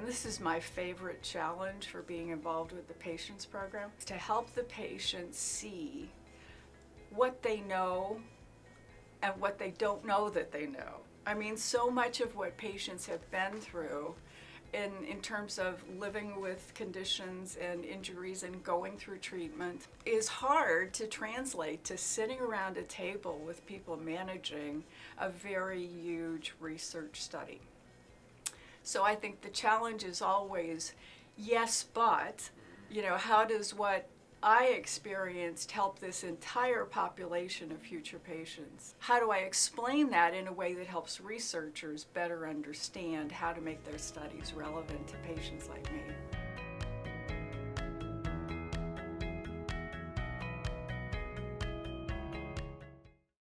And this is my favorite challenge for being involved with the Patients Program, to help the patients see what they know and what they don't know that they know. I mean, so much of what patients have been through in terms of living with conditions and injuries and going through treatment is hard to translate to sitting around a table with people managing a very huge research study. So I think the challenge is always, yes, but, you know, how does what I experienced help this entire population of future patients? How do I explain that in a way that helps researchers better understand how to make their studies relevant to patients like me?